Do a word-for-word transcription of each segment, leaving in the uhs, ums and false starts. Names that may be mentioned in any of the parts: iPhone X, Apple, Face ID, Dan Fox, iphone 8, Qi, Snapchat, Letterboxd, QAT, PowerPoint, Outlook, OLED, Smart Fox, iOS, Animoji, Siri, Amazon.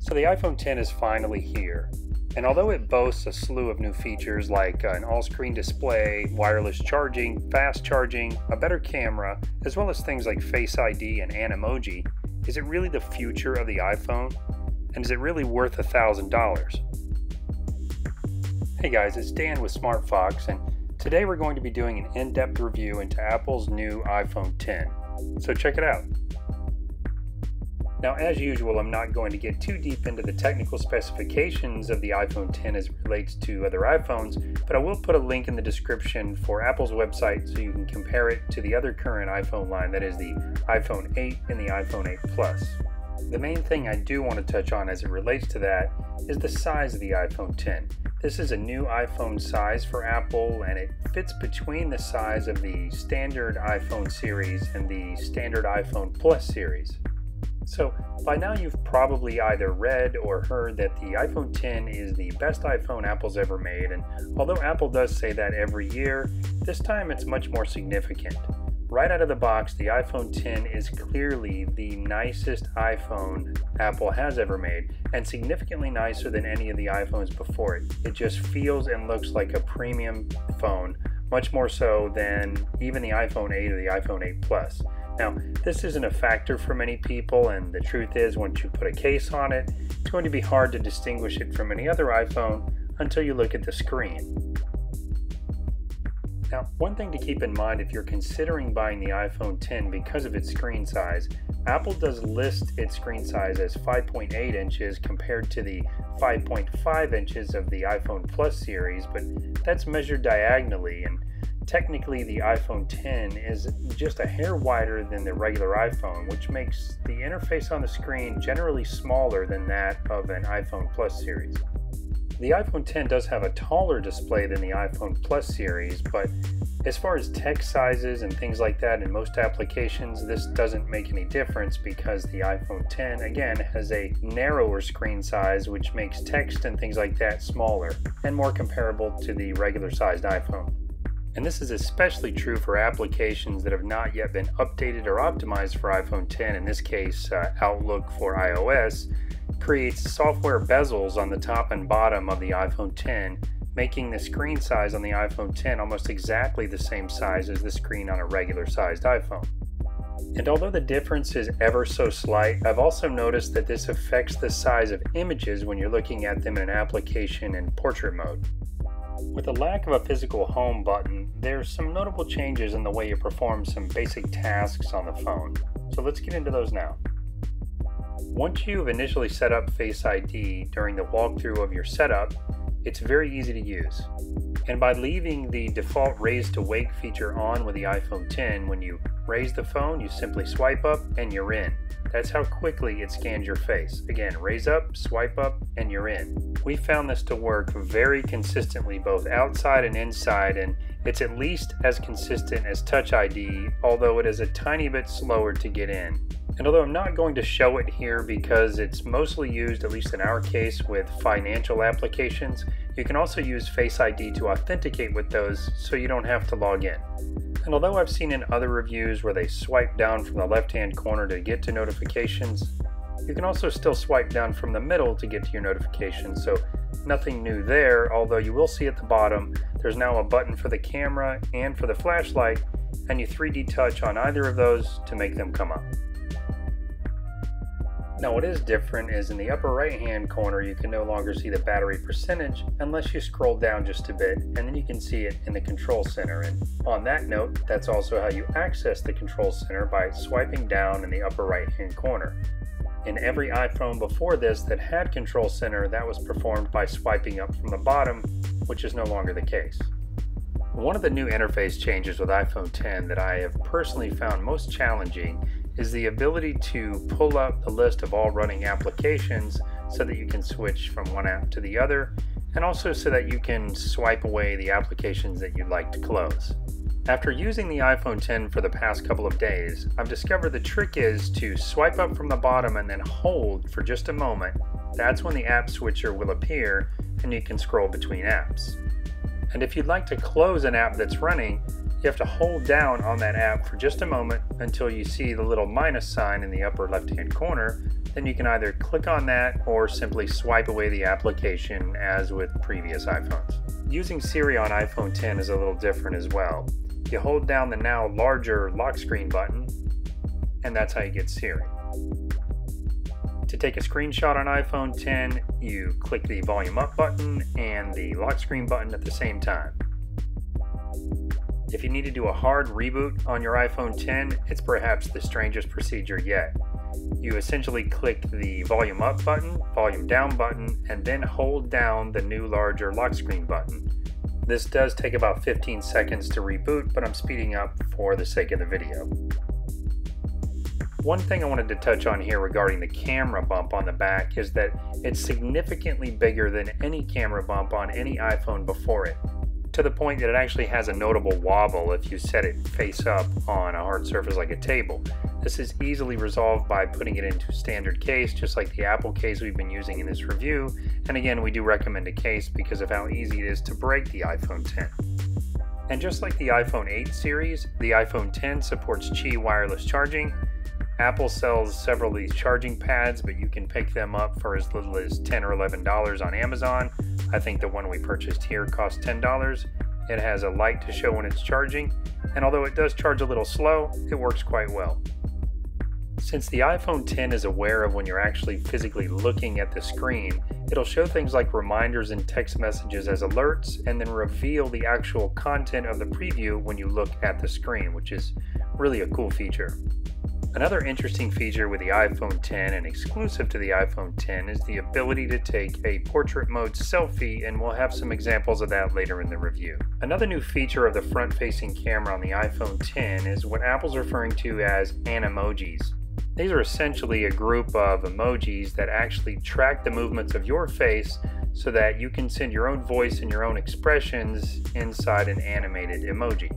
So the iPhone ten is finally here, and although it boasts a slew of new features like an all-screen display, wireless charging, fast charging, a better camera, as well as things like Face I D and Animoji, is it really the future of the iPhone? And is it really worth a thousand dollars? Hey guys, it's Dan with Smart Fox, and today we're going to be doing an in-depth review into Apple's new iPhone ten. So check it out. Now, as usual, I'm not going to get too deep into the technical specifications of the iPhone ten as it relates to other iPhones, but I will put a link in the description for Apple's website so you can compare it to the other current iPhone line, that is the iPhone eight and the iPhone eight Plus. The main thing I do want to touch on as it relates to that is the size of the iPhone ten. This is a new iPhone size for Apple, and it fits between the size of the standard iPhone series and the standard iPhone Plus series. So by now you've probably either read or heard that the iPhone ten is the best iPhone Apple's ever made, and although Apple does say that every year, this time it's much more significant. Right out of the box, the iPhone ten is clearly the nicest iPhone Apple has ever made, and significantly nicer than any of the iPhones before it. It just feels and looks like a premium phone, much more so than even the iPhone eight or the iPhone eight Plus. Now, this isn't a factor for many people, and the truth is, once you put a case on it, it's going to be hard to distinguish it from any other iPhone until you look at the screen. Now, one thing to keep in mind if you're considering buying the iPhone ten because of its screen size, Apple does list its screen size as five point eight inches compared to the five point five inches of the iPhone Plus series, but that's measured diagonally, and technically the iPhone ten is just a hair wider than the regular iPhone, which makes the interface on the screen generally smaller than that of an iPhone Plus series. The iPhone ten does have a taller display than the iPhone Plus series, but as far as text sizes and things like that in most applications, this doesn't make any difference because the iPhone ten, again, has a narrower screen size, which makes text and things like that smaller and more comparable to the regular-sized iPhone. And this is especially true for applications that have not yet been updated or optimized for iPhone ten, in this case, uh, Outlook for iOS, creates software bezels on the top and bottom of the iPhone ten, making the screen size on the iPhone ten almost exactly the same size as the screen on a regular-sized iPhone. And although the difference is ever so slight, I've also noticed that this affects the size of images when you're looking at them in an application in portrait mode. With the lack of a physical home button, there's some notable changes in the way you perform some basic tasks on the phone. So let's get into those now. Once you've initially set up Face I D during the walkthrough of your setup, it's very easy to use. And by leaving the default raise to wake feature on with the iPhone ten, when you raise the phone, you simply swipe up and you're in. That's how quickly it scans your face. Again, raise up, swipe up, and you're in. We found this to work very consistently both outside and inside, and it's at least as consistent as Touch I D, although it is a tiny bit slower to get in. And although I'm not going to show it here because it's mostly used, at least in our case, with financial applications, you can also use Face I D to authenticate with those so you don't have to log in. And although I've seen in other reviews where they swipe down from the left-hand corner to get to notifications, you can also still swipe down from the middle to get to your notifications, so nothing new there, although you will see at the bottom, there's now a button for the camera and for the flashlight, and you three D touch on either of those to make them come up. Now what is different is in the upper right hand corner you can no longer see the battery percentage unless you scroll down just a bit, and then you can see it in the control center. And on that note, that's also how you access the control center, by swiping down in the upper right hand corner. In every iPhone before this that had control center, that was performed by swiping up from the bottom, which is no longer the case. One of the new interface changes with iPhone ten that I have personally found most challenging is the ability to pull up the list of all running applications so that you can switch from one app to the other, and also so that you can swipe away the applications that you'd like to close. After using the iPhone ten for the past couple of days, I've discovered the trick is to swipe up from the bottom and then hold for just a moment. That's when the app switcher will appear and you can scroll between apps. And if you'd like to close an app that's running, you have to hold down on that app for just a moment until you see the little minus sign in the upper left-hand corner, then you can either click on that or simply swipe away the application as with previous iPhones. Using Siri on iPhone ten is a little different as well. You hold down the now larger lock screen button, and that's how you get Siri. To take a screenshot on iPhone ten, you click the volume up button and the lock screen button at the same time. If you need to do a hard reboot on your iPhone ten, it's perhaps the strangest procedure yet. You essentially click the volume up button, volume down button, and then hold down the new larger lock screen button. This does take about fifteen seconds to reboot, but I'm speeding up for the sake of the video. One thing I wanted to touch on here regarding the camera bump on the back is that it's significantly bigger than any camera bump on any iPhone before it, to the point that it actually has a notable wobble if you set it face up on a hard surface like a table. This is easily resolved by putting it into a standard case, just like the Apple case we've been using in this review. And again, we do recommend a case because of how easy it is to break the iPhone ten. And just like the iPhone eight series, the iPhone ten supports Qi wireless charging. Apple sells several of these charging pads, but you can pick them up for as little as ten or eleven dollars on Amazon. I think the one we purchased here cost ten dollars. It has a light to show when it's charging, and although it does charge a little slow, it works quite well. Since the iPhone ten is aware of when you're actually physically looking at the screen, it'll show things like reminders and text messages as alerts, and then reveal the actual content of the preview when you look at the screen, which is really a cool feature. Another interesting feature with the iPhone ten and exclusive to the iPhone ten is the ability to take a portrait mode selfie, and we'll have some examples of that later in the review. Another new feature of the front-facing camera on the iPhone ten is what Apple's referring to as Animojis. These are essentially a group of emojis that actually track the movements of your face so that you can send your own voice and your own expressions inside an animated emoji.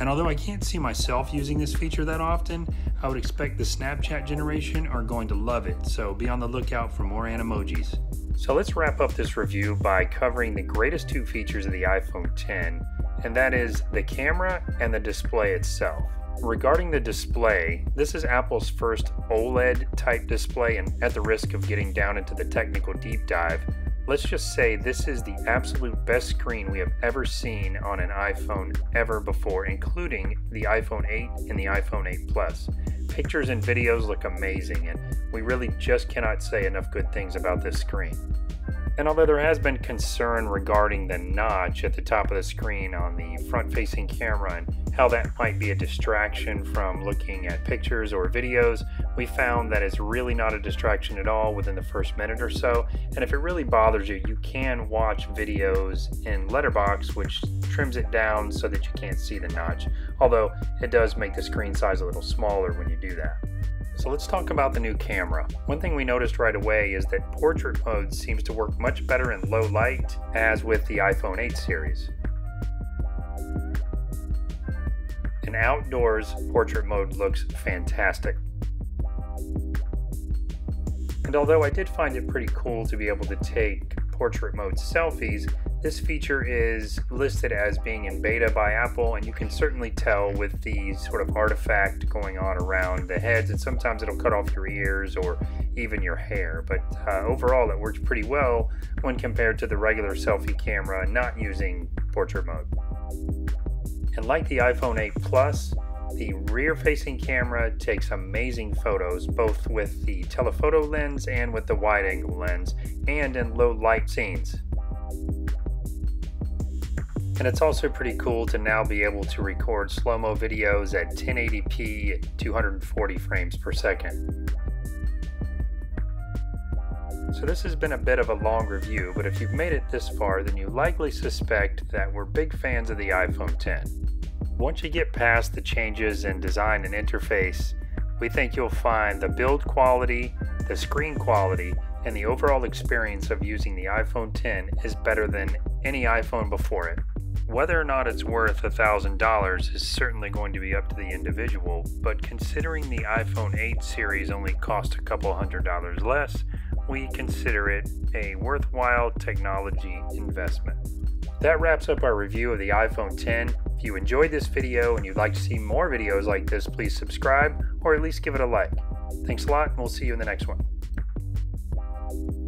And although I can't see myself using this feature that often, I would expect the Snapchat generation are going to love it, so be on the lookout for more Animojis. So let's wrap up this review by covering the greatest two features of the iPhone ten, and that is the camera and the display itself. Regarding the display, this is Apple's first OLED type display, and at the risk of getting down into the technical deep dive, let's just say this is the absolute best screen we have ever seen on an iPhone ever before, including the iPhone eight and the iPhone eight Plus. Pictures and videos look amazing, and we really just cannot say enough good things about this screen. And although there has been concern regarding the notch at the top of the screen on the front-facing camera and how that might be a distraction from looking at pictures or videos, we found that it's really not a distraction at all within the first minute or so. And if it really bothers you, you can watch videos in Letterboxd, which trims it down so that you can't see the notch, although it does make the screen size a little smaller when you do that. So let's talk about the new camera. One thing we noticed right away is that portrait mode seems to work much better in low light, as with the iPhone eight series. And outdoors, portrait mode looks fantastic. And although I did find it pretty cool to be able to take portrait mode selfies, this feature is listed as being in beta by Apple, and you can certainly tell with the sort of artifact going on around the heads, and sometimes it'll cut off your ears or even your hair. But uh, overall, it works pretty well when compared to the regular selfie camera not using portrait mode. And like the iPhone eight Plus, the rear-facing camera takes amazing photos, both with the telephoto lens and with the wide-angle lens, and in low-light scenes. And it's also pretty cool to now be able to record slow-mo videos at ten eighty p at two hundred forty frames per second. So this has been a bit of a long review, but if you've made it this far, then you likely suspect that we're big fans of the iPhone ten. Once you get past the changes in design and interface, we think you'll find the build quality, the screen quality, and the overall experience of using the iPhone ten is better than any iPhone before it. Whether or not it's worth one thousand dollars is certainly going to be up to the individual, but considering the iPhone eight series only cost a couple hundred dollars less, we consider it a worthwhile technology investment. That wraps up our review of the iPhone ten. If If you enjoyed this video and you'd like to see more videos like this, please subscribe or at least give it a like. Thanks a lot, and we'll see you in the next one.